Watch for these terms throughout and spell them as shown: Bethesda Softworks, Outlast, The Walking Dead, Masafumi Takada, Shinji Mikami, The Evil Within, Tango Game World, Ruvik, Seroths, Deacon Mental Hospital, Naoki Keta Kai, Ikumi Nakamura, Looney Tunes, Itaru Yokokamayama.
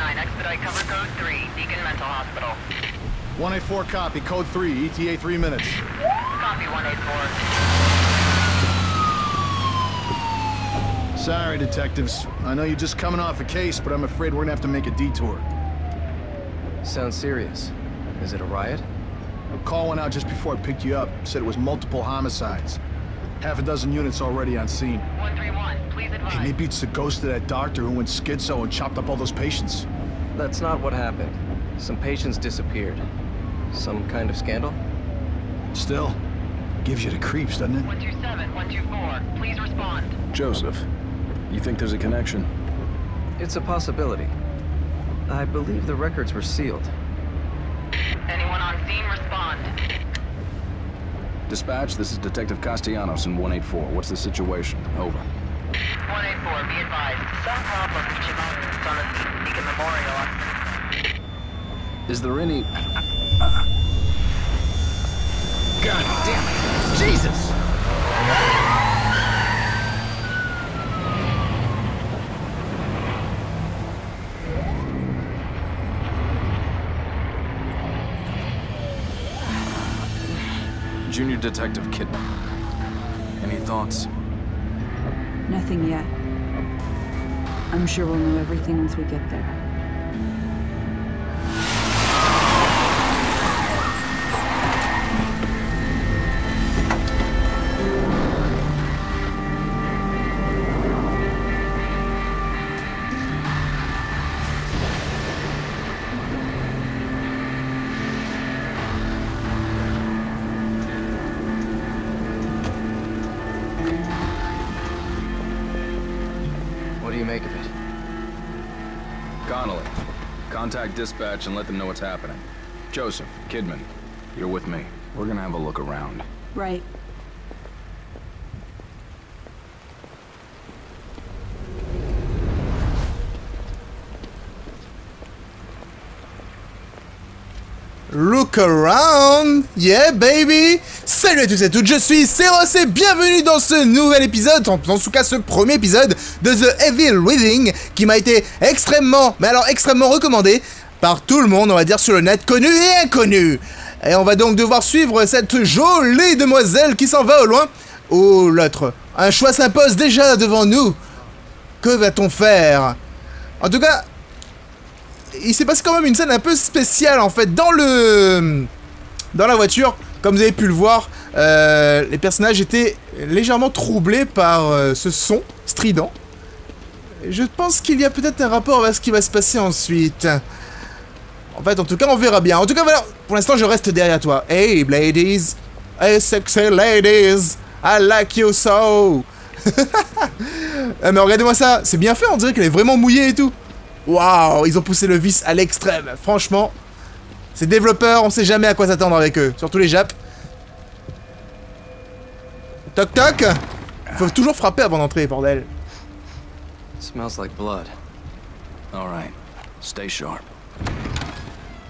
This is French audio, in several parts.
9, expedite cover code 3, Deacon Mental Hospital. 184 copy, code 3, ETA 3 minutes. Copy 184. Sorry, detectives. I know you're just coming off a case, but I'm afraid we're gonna have to make a detour. Sounds serious. Is it a riot? A call went out just before I picked you up. Said it was multiple homicides. Half a dozen units already on scene. 131, please advise. Hey, maybe it's the ghost of that doctor who went schizo and chopped up all those patients. That's not what happened. Some patients disappeared. Some kind of scandal? Still, gives you the creeps, doesn't it? 127, 124, please respond. Joseph, you think there's a connection? It's a possibility. I believe the records were sealed. Anyone on scene, respond. Dispatch, this is Detective Castellanos in 184. What's the situation? Over. 184, be advised. Some problem with Chimanium on the Deacon Memorial. Is there any... God damn it! Jesus! Junior Detective Kidman. Any thoughts? Nothing yet. I'm sure we'll know everything once we get there. Contact dispatch and let them know what's happening. Joseph, Kidman, you're with me. We're gonna have a look around. Right. Look around! Yeah, baby! Salut à tous et à toutes, je suis Seroths et bienvenue dans ce nouvel épisode, en tout cas ce premier épisode de The Evil Within, qui m'a été extrêmement, mais alors extrêmement recommandé par tout le monde, on va dire sur le net, connu et inconnu. Et on va donc devoir suivre cette jolie demoiselle qui s'en va au loin, ou l'autre. Un choix s'impose déjà devant nous. Que va-t-on faire? En tout cas... il s'est passé quand même une scène un peu spéciale en fait dans la voiture, comme vous avez pu le voir, les personnages étaient légèrement troublés par ce son strident. Je pense qu'il y a peut-être un rapport avec ce qui va se passer ensuite. En fait, en tout cas, on verra bien. En tout cas, voilà. Pour l'instant, je reste derrière toi. Hey, ladies, hey, sexy ladies, I like you so. Mais regardez-moi ça, c'est bien fait. On dirait qu'elle est vraiment mouillée et tout. Waouh, ils ont poussé le vice à l'extrême. Franchement, ces développeurs, on sait jamais à quoi s'attendre avec eux. Surtout les Japs. Toc toc. Faut toujours frapper avant d'entrer, bordel. Smells like blood. All right. Stay sharp.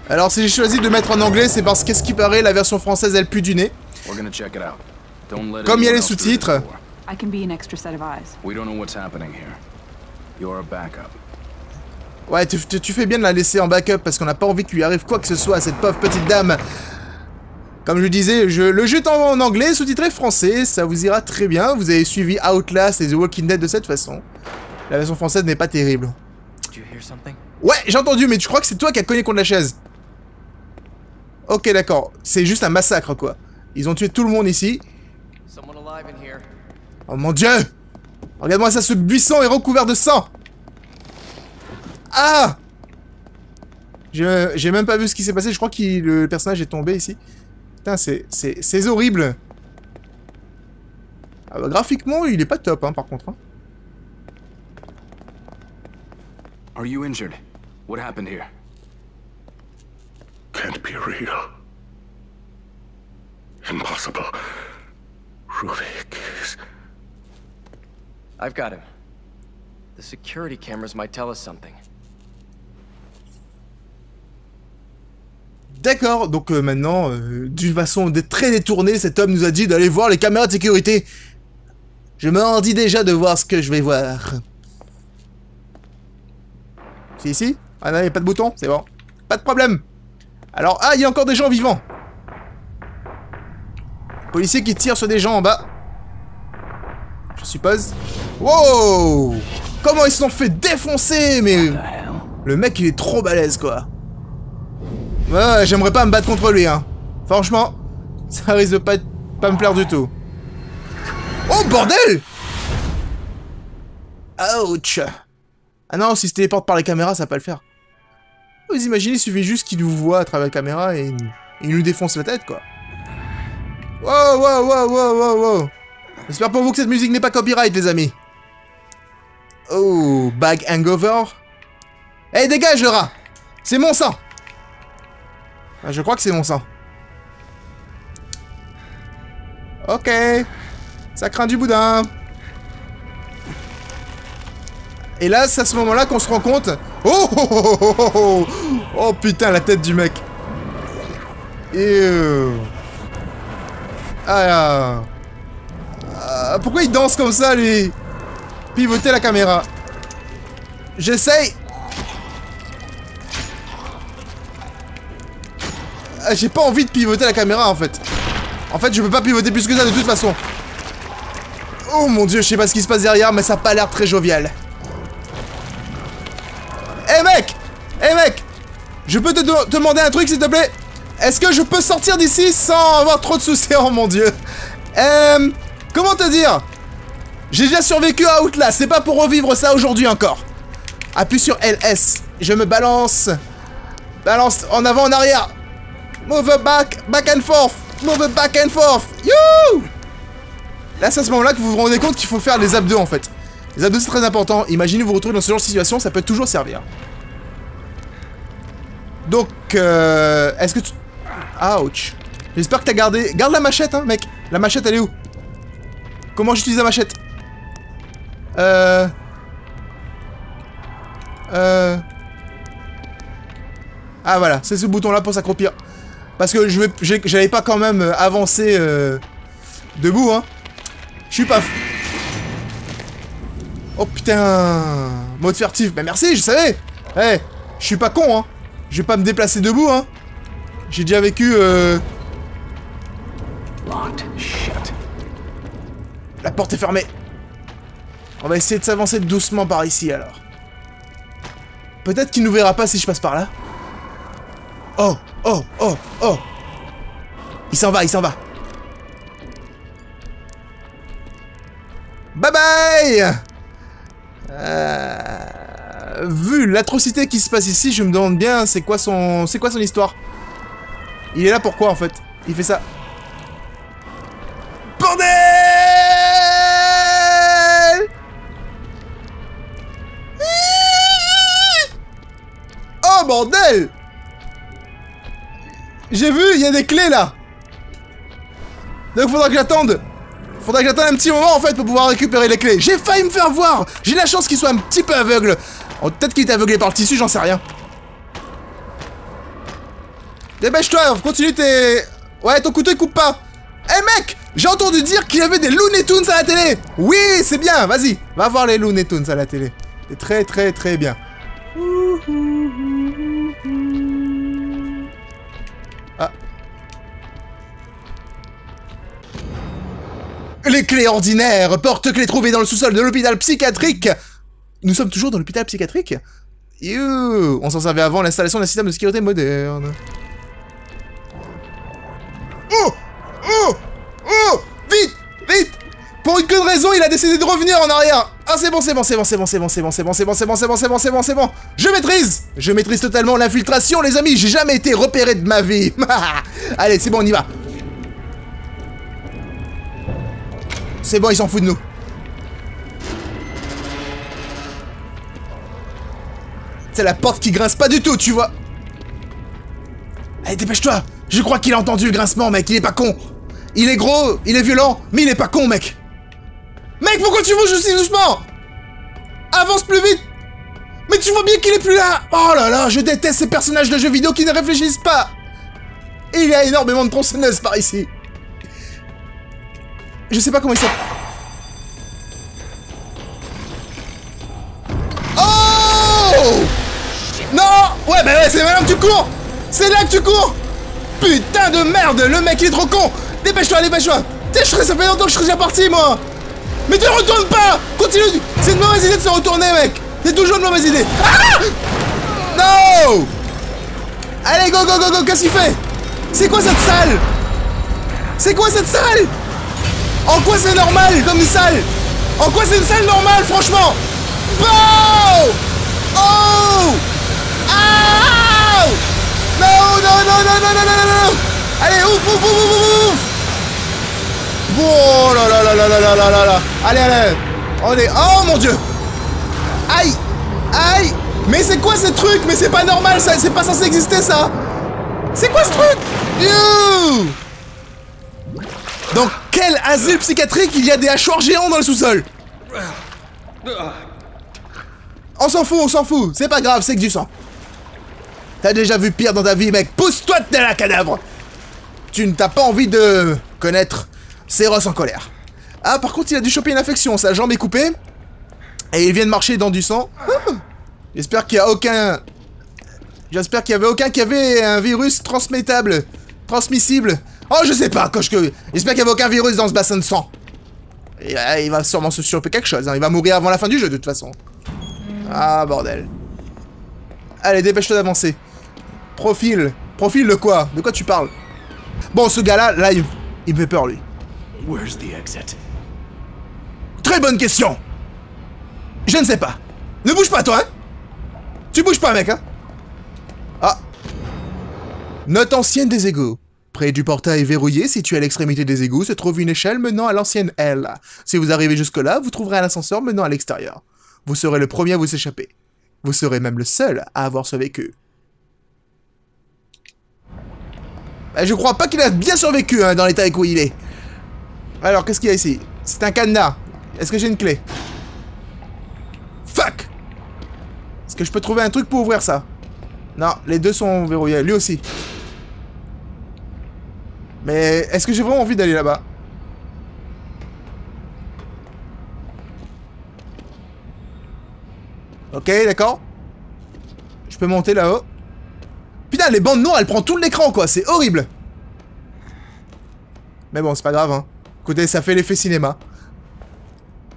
Alors si j'ai choisi de mettre en anglais, c'est parce qu'est-ce qui paraît, la version française elle pue du nez. Comme il y a les sous-titres. I can be an extra set of eyes. We don't know what's happening here. You're a backup. Ouais, tu fais bien de la laisser en backup parce qu'on n'a pas envie qu'il lui arrive quoi que ce soit à cette pauvre petite dame. Comme je le disais, le jeu est en anglais, sous-titré français, ça vous ira très bien. Vous avez suivi Outlast et The Walking Dead de cette façon. La version française n'est pas terrible. Ouais, j'ai entendu, mais tu crois que c'est toi qui as cogné contre la chaise? Ok, d'accord. C'est juste un massacre, quoi. Ils ont tué tout le monde ici. Oh mon dieu! Regarde-moi ça, ce buisson est recouvert de sang! Ah! J'ai même pas vu ce qui s'est passé, je crois que le personnage est tombé ici. Putain, c'est horrible. Ah bah, graphiquement, il est pas top, hein, par contre. Hein. Are you injured? What happened here? Can't be real. Impossible. Ruvik is... I've got him. The security cameras might tell us something. D'accord, donc maintenant, d'une façon très détournée, cet homme nous a dit d'aller voir les caméras de sécurité. Je me rendis déjà de voir ce que je vais voir. C'est ici? Ah non, il n'y a pas de bouton, c'est bon. Pas de problème. Alors, ah, il y a encore des gens vivants. Policier qui tire sur des gens en bas. Je suppose. Wow! Comment ils se sont fait défoncer, mais... Le mec, il est trop balèze, quoi. Ouais, j'aimerais pas me battre contre lui, hein. Franchement, ça risque de pas me plaire du tout. Oh, bordel! Ouch! Ah non, si se téléporte par les caméras, ça va pas le faire. Vous imaginez, il suffit juste qu'il nous voit à travers la caméra et il nous défonce la tête, quoi. Wow, wow, wow, wow, wow, wow. J'espère pour vous que cette musique n'est pas copyright, les amis. Oh, bag hangover. Eh, hey, dégage, le rat. C'est mon sang. Ah, je crois que c'est mon sang. Ok. Ça craint du boudin. Et là, c'est à ce moment-là qu'on se rend compte... Oh, oh, oh, oh, oh, oh, oh putain, la tête du mec. Eww. Ah, pourquoi il danse comme ça, lui? Pivoter la caméra. J'essaye. Ah, j'ai pas envie de pivoter la caméra, en fait. En fait, je peux pas pivoter plus que ça, de toute façon. Oh, mon Dieu, je sais pas ce qui se passe derrière, mais ça a pas l'air très jovial. Eh, mec! Eh, mec! Je peux te demander un truc, s'il te plaît? Est-ce que je peux sortir d'ici sans avoir trop de soucis? Oh mon Dieu. Comment te dire? J'ai déjà survécu à Outlast, c'est pas pour revivre ça aujourd'hui encore. Appuie sur LS. Je me balance. Balance en avant, en arrière. Move back, back and forth. Move back and forth. You! Là, c'est à ce moment-là que vous vous rendez compte qu'il faut faire les abdos, en fait. Les abdos, c'est très important. Imaginez vous retrouver dans ce genre de situation, ça peut toujours servir. Donc, est-ce que tu... Ouch. J'espère que t'as gardé... Garde la machette, hein, mec. La machette, elle est où? Comment j'utilise la machette? Ah, voilà. C'est ce bouton-là pour s'accroupir. Parce que j'avais pas quand même avancé debout, hein. Je suis pas... Oh, putain. Mode furtif. Bah, merci, je savais. Eh, hey, je suis pas con, hein. Je vais pas me déplacer debout, hein. J'ai déjà vécu La porte est fermée. On va essayer de s'avancer doucement par ici, alors. Peut-être qu'il nous verra pas si je passe par là. Oh, oh, oh, oh. Il s'en va, il s'en va. Bye bye. Vu l'atrocité qui se passe ici, je me demande bien c'est quoi son histoire. Il est là pourquoi, en fait? Il fait ça. Bordel! Oh bordel! J'ai vu, il y a des clés là. Donc faudra que j'attende. Faudra que j'attende un petit moment, en fait, pour pouvoir récupérer les clés. J'ai failli me faire voir. J'ai la chance qu'il soit un petit peu aveugle. Oh, peut-être qu'il est aveuglé par le tissu, j'en sais rien. Dépêche-toi, continue tes... Ouais, ton couteau il coupe pas. Eh hey, mec, j'ai entendu dire qu'il y avait des Looney Tunes à la télé. Oui, c'est bien, vas-y. Va voir les Looney Tunes à la télé. C'est très très très bien. Ah. Les clés ordinaires, porte-clés trouvées dans le sous-sol de l'hôpital psychiatrique. Nous sommes toujours dans l'hôpital psychiatrique. Youh, on s'en servait avant l'installation d'un système de sécurité moderne. Oh, oh, oh, vite, vite. Pour une conne raison, il a décidé de revenir en arrière. Ah, c'est bon, c'est bon, c'est bon, c'est bon, c'est bon, c'est bon, c'est bon, c'est bon, c'est bon, c'est bon, c'est bon, c'est bon, c'est bon. Je maîtrise totalement l'infiltration, les amis. J'ai jamais été repéré de ma vie. Allez, c'est bon, on y va. C'est bon, ils s'en foutent de nous. C'est la porte qui grince pas du tout, tu vois. Allez, dépêche-toi. Je crois qu'il a entendu le grincement, mec. Il est pas con. Il est gros, il est violent, mais il est pas con, mec. Mec, pourquoi tu bouges aussi doucement? Avance plus vite. Mais tu vois bien qu'il est plus là. Oh là là, je déteste ces personnages de jeux vidéo qui ne réfléchissent pas. Et il y a énormément de tronçonneuses par ici. Je sais pas comment ils sont... Non. Ouais, bah ouais, c'est là que tu cours. C'est là que tu cours. Putain de merde, le mec il est trop con. Dépêche-toi, dépêche-toi. Tiens, ça fait longtemps que je serais déjà parti, moi. Mais te retourne pas. Continue. C'est une mauvaise idée de se retourner, mec. C'est toujours une mauvaise idée. Ah non. Allez, go, go, go, go. Qu'est-ce qu'il fait? C'est quoi cette salle? C'est quoi cette salle? En quoi c'est normal comme une salle? En quoi c'est une salle normale, franchement? Wow. Oh. Ah. Non, non, non, non, non, non, non, non, non. Allez, ouf, ouf, ouf, ouf, ouf. Oh là là là là là là là là. Allez, allez. On est... Oh mon dieu. Aïe. Aïe. Mais c'est quoi ce truc? Mais c'est pas normal, ça. C'est pas censé exister, ça. C'est quoi ce truc? You. Dans quel asile psychiatrique il y a des hachoirs géants dans le sous-sol? On s'en fout, on s'en fout. C'est pas grave, c'est que du sang. T'as déjà vu pire dans ta vie, mec. Pousse-toi de là, cadavre. Tu ne t'as pas envie de connaître Seroths en colère. Ah, par contre, il a dû choper une infection. Sa jambe est coupée. Et il vient de marcher dans du sang. Ah. J'espère qu'il n'y a aucun... J'espère qu'il n'y avait aucun qui avait un virus transmissible. Oh, je sais pas, coche que... J'espère qu'il n'y avait aucun virus dans ce bassin de sang. Et là, il va sûrement se choper quelque chose, hein. Il va mourir avant la fin du jeu, de toute façon. Ah, bordel. Allez, dépêche-toi d'avancer. Profil. Profil de quoi? De quoi tu parles? Bon, ce gars-là, là, il me fait peur, lui. Where's the exit? Très bonne question. Je ne sais pas. Ne bouge pas, toi, hein. Tu bouges pas, mec, hein. Ah. Note ancienne des égouts. Près du portail verrouillé, situé à l'extrémité des égouts, se trouve une échelle menant à l'ancienne L. Si vous arrivez jusque-là, vous trouverez un ascenseur menant à l'extérieur. Vous serez le premier à vous échapper. Vous serez même le seul à avoir survécu. Bah, je crois pas qu'il a bien survécu, hein, dans l'état où il est. Alors, qu'est-ce qu'il y a ici? C'est un cadenas. Est-ce que j'ai une clé? Fuck! Est-ce que je peux trouver un truc pour ouvrir ça? Non, les deux sont verrouillés. Lui aussi. Mais est-ce que j'ai vraiment envie d'aller là-bas? Ok, d'accord. Je peux monter là-haut. Putain, les bandes noires, elles prennent tout l'écran, quoi. C'est horrible. Mais bon, c'est pas grave, hein. Écoutez, ça fait l'effet cinéma.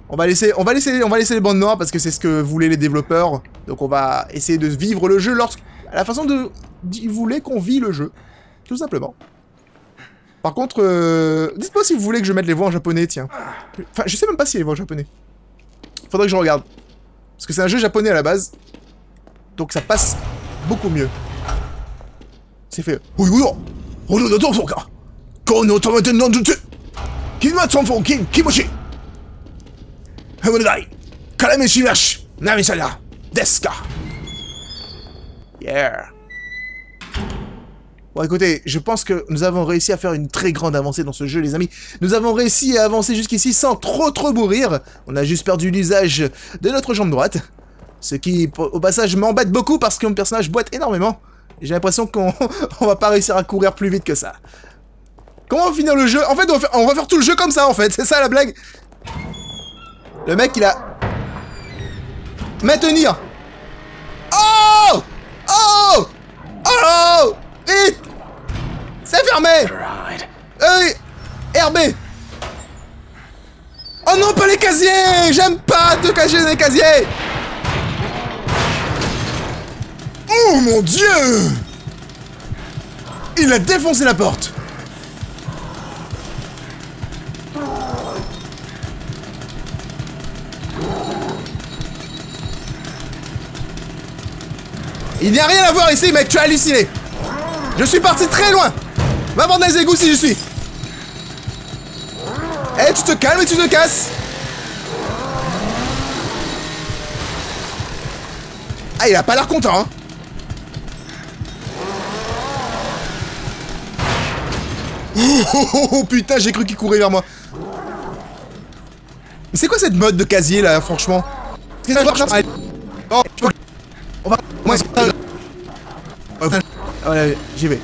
On va laisser les bandes noires parce que c'est ce que voulaient les développeurs. Donc on va essayer de vivre le jeu lorsque... à la façon de... Ils voulaient qu'on vit le jeu. Tout simplement. Par contre, dites-moi si vous voulez que je mette les voix en japonais, tiens. Enfin, je sais même pas s'il y a les voix en japonais. Faudrait que je regarde. Parce que c'est un jeu japonais à la base. Donc ça passe beaucoup mieux. C'est fait. Yeah. Bon, écoutez, je pense que nous avons réussi à faire une très grande avancée dans ce jeu, les amis. Nous avons réussi à avancer jusqu'ici sans trop mourir. On a juste perdu l'usage de notre jambe droite. Ce qui, au passage, m'embête beaucoup parce que mon personnage boite énormément. J'ai l'impression qu'on va pas réussir à courir plus vite que ça. Comment on va finir le jeu? En fait, on va faire tout le jeu comme ça, en fait. C'est ça, la blague. Le mec, il a... Maintenir. Oh! Oh! Oh! Vite! C'est fermé! RB! Oh non, pas les casiers! J'aime pas te cacher dans les casiers! Oh mon dieu! Il a défoncé la porte! Il n'y a rien à voir ici, mec, tu as halluciné! Je suis parti très loin. Va voir dans les égouts si je suis. Eh, tu te calmes et tu te casses. Ah, il a pas l'air content, hein. Oh, putain, j'ai cru qu'il courait vers moi. Mais c'est quoi cette mode de casier, là, franchement? Oh, on va... Allez, j'y vais.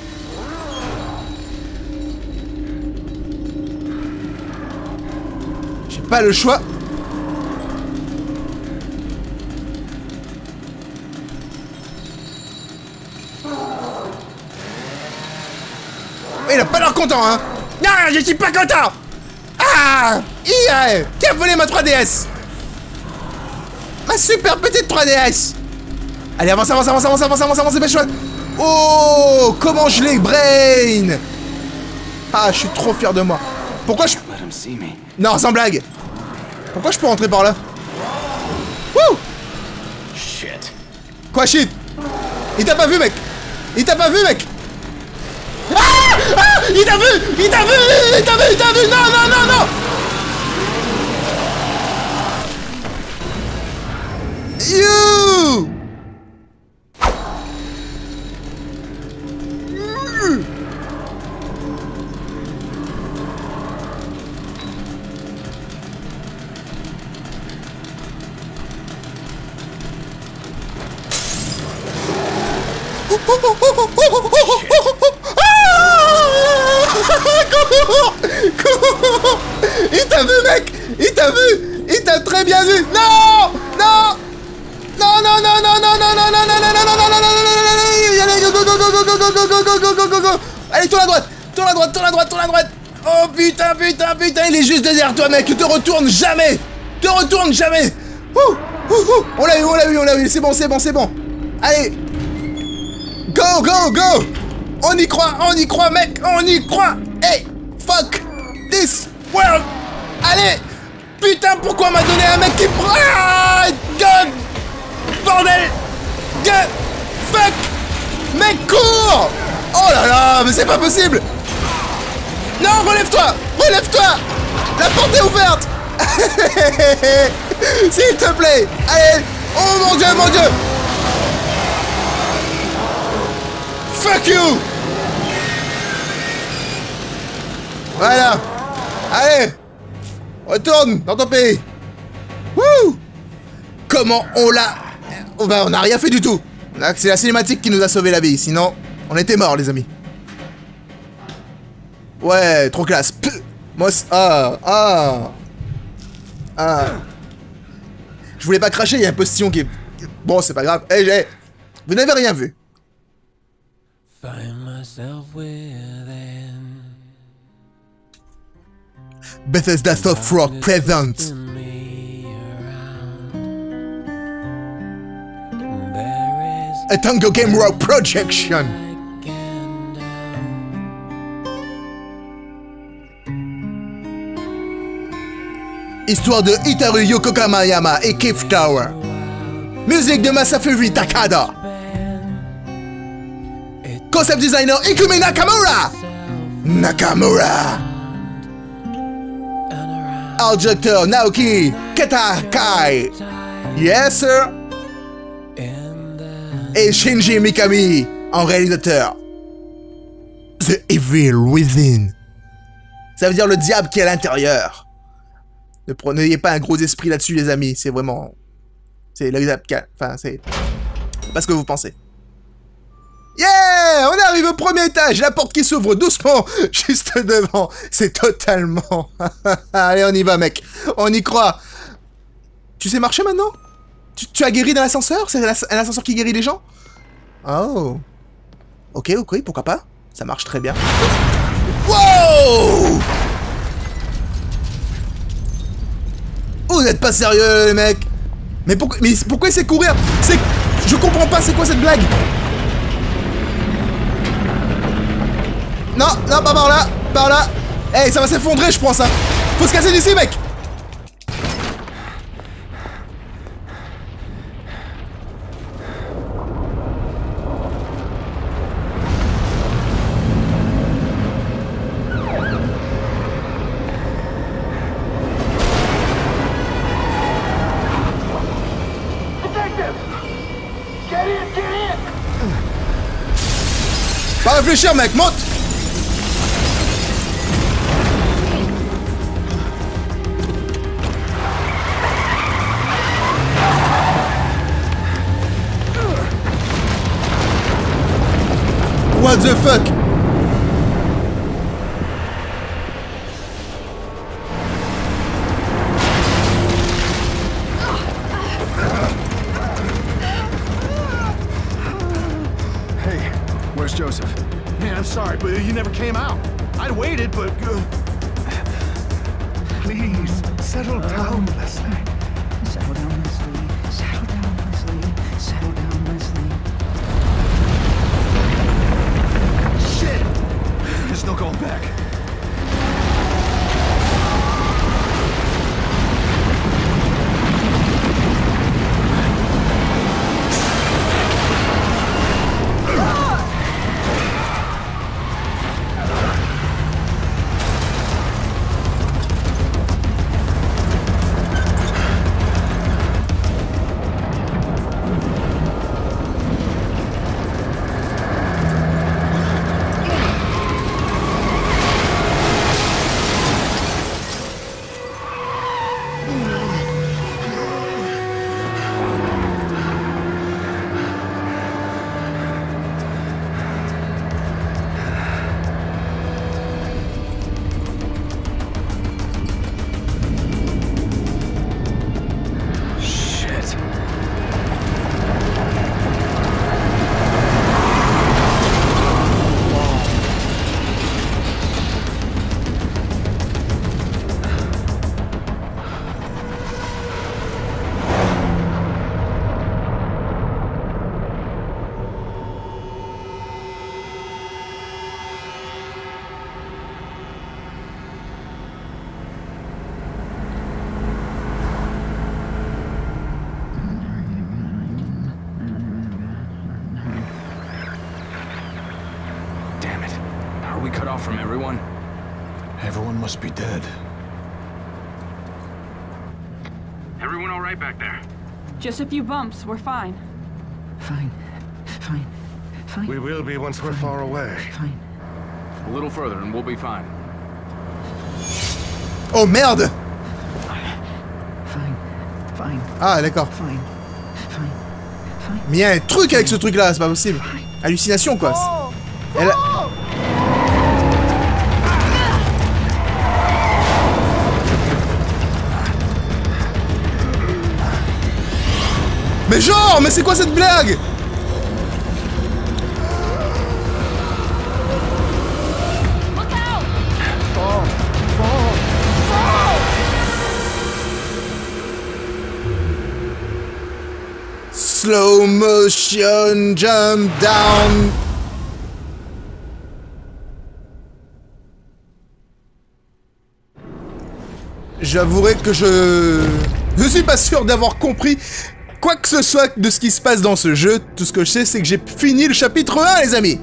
J'ai pas le choix. il a pas l'air content, hein. Non, je suis pas content. Ah, yeah. Qui a volé ma 3DS? Ma super petite 3DS. Allez, avance, avance, avance, avance, avance, avance, avance, dépêche-toi. Oh, comment je l'ai, brain. Ah, je suis trop fier de moi. Pourquoi je... Non, sans blague. Pourquoi je peux rentrer par là? Wouh. Shit. Quoi, shit? Il t'a pas vu, mec. Il t'a pas vu, mec. Ah, ah, il t'a vu. Il t'a vu. Il t'a vu. Il t'a vu. Non, non, non, non. You. Il t'a vu, mec. Il t'a vu. Il t'a très bien vu. Non, non, non, non, non, non, non, non, non, non, non, non, non, non, non, non. Allez, tourne à droite. Tourne à droite. Tourne à droite. Tourne à droite. Oh putain, putain, putain. Il est juste derrière toi, mec. Te retourne jamais. Te retourne jamais. On l'a eu, on l'a eu, on l'a eu. C'est bon, c'est bon, c'est bon. Allez. Go, go, go. On y croit, mec. On y croit. Hey, fuck this world. Allez. Putain, pourquoi on m'a donné un mec qui prend... Ah, God. Bordel. God. Fuck. Mec, cours. Oh là là, mais c'est pas possible. Non, relève-toi. Relève-toi. La porte est ouverte. S'il te plaît. Allez. Oh mon dieu, mon dieu. Fuck you. Voilà. Allez. Retourne dans ton pays. Wouh. Comment on l'a... Oh bah on n'a rien fait du tout. C'est la cinématique qui nous a sauvé la vie. Sinon, on était morts, les amis. Ouais, trop classe. Moss... Ah, ah. Ah. Je voulais pas cracher, il y a un postillon qui... Bon, c'est pas grave. Eh, j'ai... Vous n'avez rien vu. Bethesda Softworks Presents. A Tango Game World Projection. Histoire de Itaru Yokokamayama et Keith Tower. Musique de Masafumi Takada. Concept designer Ikumi Nakamura. Nakamura. Art director Naoki Keta Kai. Yes sir. Et Shinji Mikami en réalisateur. The Evil Within. Ça veut dire le diable qui est à l'intérieur. N'ayez pas un gros esprit là-dessus, les amis. C'est vraiment... C'est le diable qui a... Enfin, c'est... Pas ce que vous pensez. Yeah! On arrive au premier étage, la porte qui s'ouvre doucement, juste devant. C'est totalement... Allez, on y va, mec. On y croit. Tu sais marcher, maintenant? Tu as guéri dans l'ascenseur? C'est un ascenseur qui guérit les gens? Oh. Ok, ok, pourquoi pas? Ça marche très bien. Wow! Oh, vous n'êtes pas sérieux, les mecs. Mais pourquoi il sait courir? C'est... Je comprends pas, c'est quoi cette blague? Non, non, pas par là, par là. Hey, ça va s'effondrer, je pense, hein. Faut se casser d'ici, mec. Pas réfléchir, mec, monte. What the fuck? Hey, Where's Joseph? Man, I'm sorry, but you never came out. I waited, but... Please, settle down, Leslie. Settle down, Leslie. Settle down, Leslie. Settle down, Leslie. Shit! There's no going back. Just a few bumps, we're fine. Fine. Fine. Fine. We will be once we're far away. Fine. A little further and we'll be fine. Oh merde! Fine. Fine. Ah d'accord. Fine. Fine. Fine. Mais il y a un truc avec ce truc là, c'est pas possible. Hallucination quoi. Oh. Elle... Oh. Mais genre, mais c'est quoi cette blague? Slow motion jump down. J'avouerai que je suis pas sûr d'avoir compris quoi que ce soit de ce qui se passe dans ce jeu. Tout ce que je sais, c'est que j'ai fini le chapitre 1, les amis.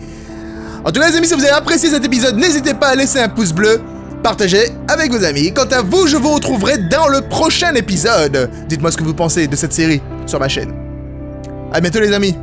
En tout cas, les amis, si vous avez apprécié cet épisode, n'hésitez pas à laisser un pouce bleu, partagez avec vos amis. Quant à vous, je vous retrouverai dans le prochain épisode. Dites-moi ce que vous pensez de cette série sur ma chaîne. À bientôt, les amis.